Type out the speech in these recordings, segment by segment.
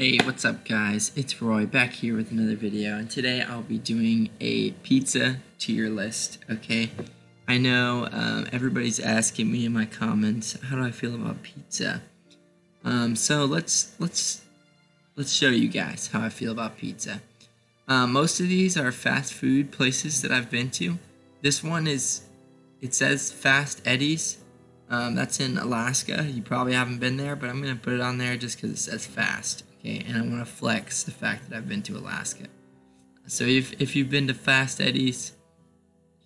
Hey, what's up guys? It's Roy back here with another video, and today I'll be doing a pizza tier list, okay? I know everybody's asking me in my comments, how do I feel about pizza? So let's show you guys how I feel about pizza. Most of these are fast food places that I've been to. This one is, it says Fast Eddie's. That's in Alaska. You probably haven't been there, but I'm going to put it on there just because it says fast. Okay, and I want to flex the fact that I've been to Alaska. So if you've been to Fast Eddie's,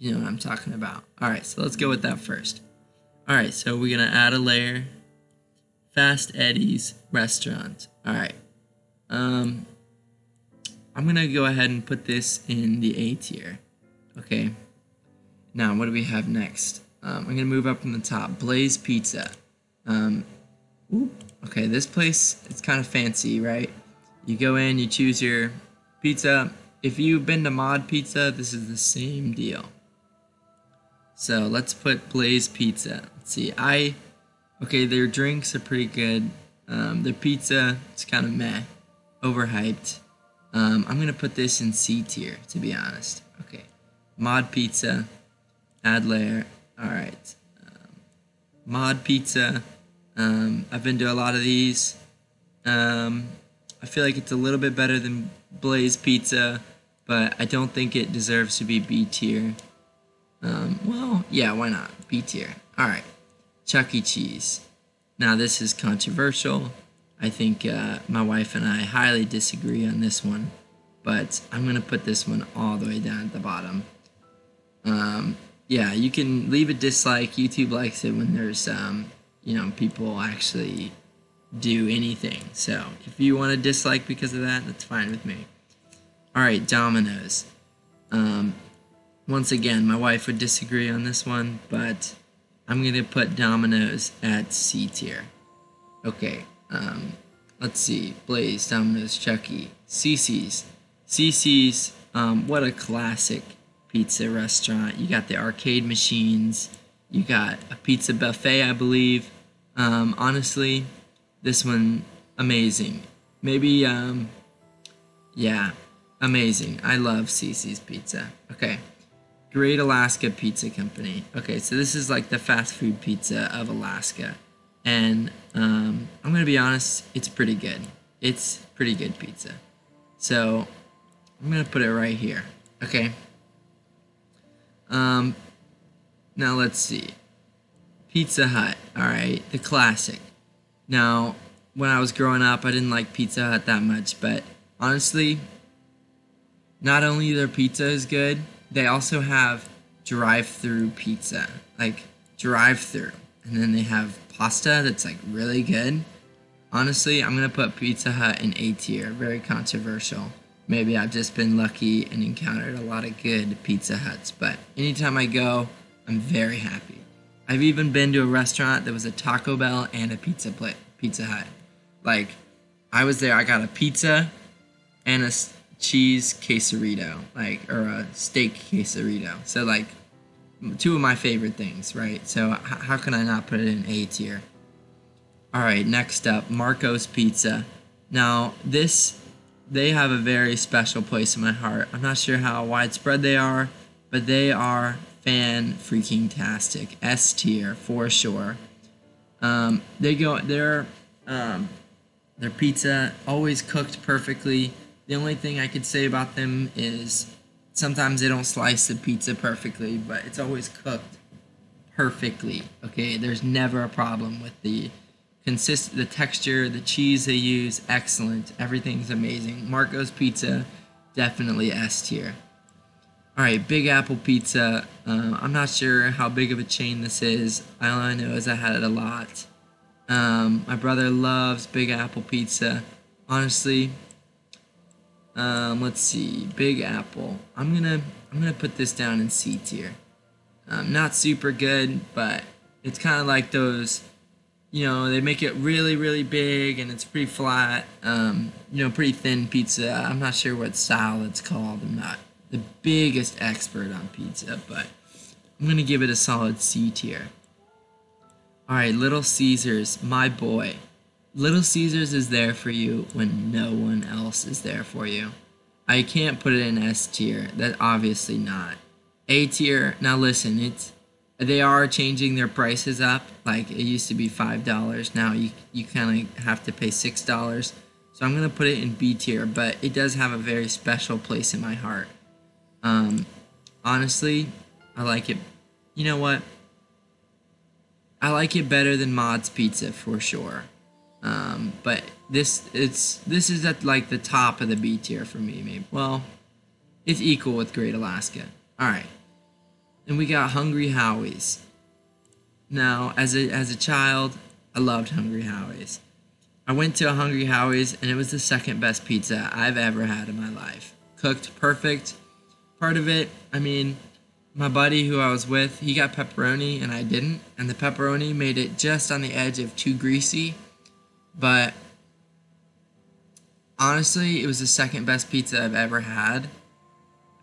you know what I'm talking about. Alright, so let's go with that first. Alright, so we're going to add a layer. Fast Eddie's restaurant. Alright. I'm going to go ahead and put this in the A tier. Okay. Now, what do we have next? I'm going to move up from the top. Blaze Pizza. Okay, this place, it's kind of fancy, right? You go in, you choose your pizza. If you've been to Mod Pizza, this is the same deal. So let's put Blaze Pizza. Let's see. Okay, their drinks are pretty good. Their pizza, it's kind of meh. Overhyped. I'm going to put this in C tier, to be honest. Okay. Mod Pizza. Add layer. Alright. Mod Pizza. I've been to a lot of these. I feel like it's a little bit better than Blaze Pizza, but I don't think it deserves to be B tier. Well, yeah, why not? B tier. Alright. Chuck E. Cheese. Now this is controversial. I think my wife and I highly disagree on this one, but I'm going to put this one all the way down at the bottom. Yeah, you can leave a dislike. YouTube likes it when there's you know, people actually do anything. So if you want to dislike because of that, that's fine with me. Alright, Domino's. Once again, my wife would disagree on this one, but I'm going to put Domino's at C tier. Okay, let's see. Blaze, Domino's, Chuck E. CiCi's. CiCi's, what a classic pizza restaurant. You got the arcade machines. You got a pizza buffet, I believe. Honestly, this one, amazing. Maybe, yeah, amazing. I love CiCi's pizza. Okay, Great Alaska Pizza Company. Okay, so this is like the fast food pizza of Alaska. And I'm going to be honest, it's pretty good. It's pretty good pizza. So I'm going to put it right here. Okay. Now let's see. Pizza Hut. Alright, the classic. Now, when I was growing up, I didn't like Pizza Hut that much, but honestly, not only their pizza is good, they also have drive-through pizza. Like, drive-through. And then they have pasta that's, like, really good. Honestly, I'm going to put Pizza Hut in A tier. Very controversial. Maybe I've just been lucky and encountered a lot of good Pizza Huts, but anytime I go, I'm very happy. I've even been to a restaurant that was a Taco Bell and a Pizza Hut. Like, I was there, I got a pizza and a cheese quesarito, like, or a steak quesarito. So, like, two of my favorite things, right? So, how can I not put it in A tier? Alright, next up, Marco's Pizza. Now, this, they have a very special place in my heart. I'm not sure how widespread they are, but they are fan-freaking-tastic. S tier, for sure. Their pizza, always cooked perfectly. The only thing I could say about them is sometimes they don't slice the pizza perfectly, but it's always cooked perfectly, okay? There's never a problem with the the texture, the cheese they use, excellent. Everything's amazing. Marco's Pizza, definitely S tier. Alright, Big Apple Pizza. I'm not sure how big of a chain this is. All I know is I had it a lot. My brother loves Big Apple Pizza. Honestly, let's see. Big Apple. I'm gonna put this down in C tier. Not super good, but it's kind of like those, you know, they make it really, really big and it's pretty flat. You know, pretty thin pizza. I'm not sure what style it's called. I'm not the biggest expert on pizza, but I'm gonna give it a solid C tier. Alright, Little Caesars, my boy. Little Caesars is there for you when no one else is there for you. I can't put it in S tier. That's obviously not. A tier, now listen, they are changing their prices up. Like, it used to be $5. Now you kind of have to pay $6. So I'm going to put it in B tier, but it does have a very special place in my heart. Honestly, I like it. You know what? I like it better than Mod's Pizza for sure. But this is at like the top of the B tier for me, maybe. Well, it's equal with Great Alaska. Alright. And we got Hungry Howie's. Now, as a child, I loved Hungry Howie's. I went to a Hungry Howie's and it was the second best pizza I've ever had in my life. Cooked perfect. Part of it, I mean, my buddy who I was with, he got pepperoni and I didn't. And the pepperoni made it just on the edge of too greasy. But honestly, it was the second best pizza I've ever had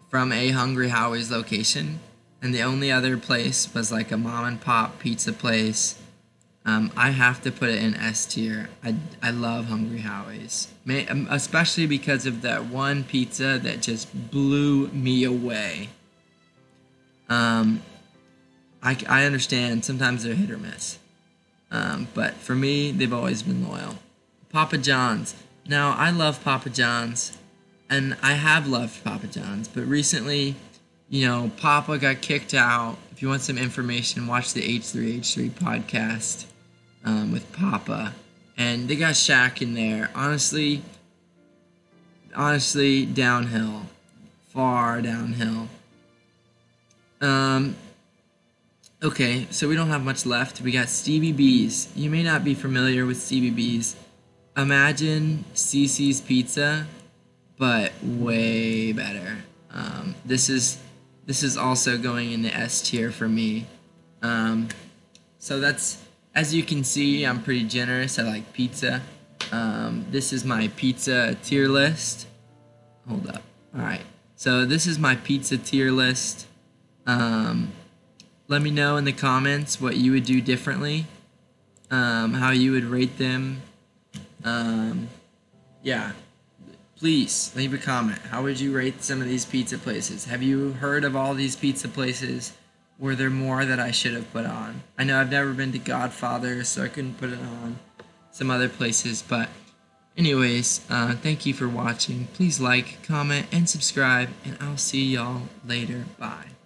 from a Hungry Howie's location. And the only other place was like a mom and pop pizza place. I have to put it in S tier. I love Hungry Howie's, especially because of that one pizza that just blew me away. I understand sometimes they're hit or miss. But for me, they've always been loyal. Papa John's. Now, I love Papa John's, and I have loved Papa John's, but recently, you know, Papa got kicked out. If you want some information, watch the H3H3 podcast with Papa, and they got Shaq in there. Honestly, downhill, far downhill. Okay, so we don't have much left. We got Stevie B's. You may not be familiar with Stevie B's. Imagine CiCi's Pizza, but way better. This is also going in the S tier for me. So that's, as you can see, I'm pretty generous. I like pizza. This is my pizza tier list. Hold up. All right. So this is my pizza tier list. Let me know in the comments what you would do differently, how you would rate them. Yeah, please leave a comment. How would you rate some of these pizza places? Have you heard of all these pizza places? Were there more that I should have put on? I know I've never been to Godfather, so I couldn't put it on some other places. But anyways, thank you for watching. Please like, comment, and subscribe, and I'll see y'all later. Bye.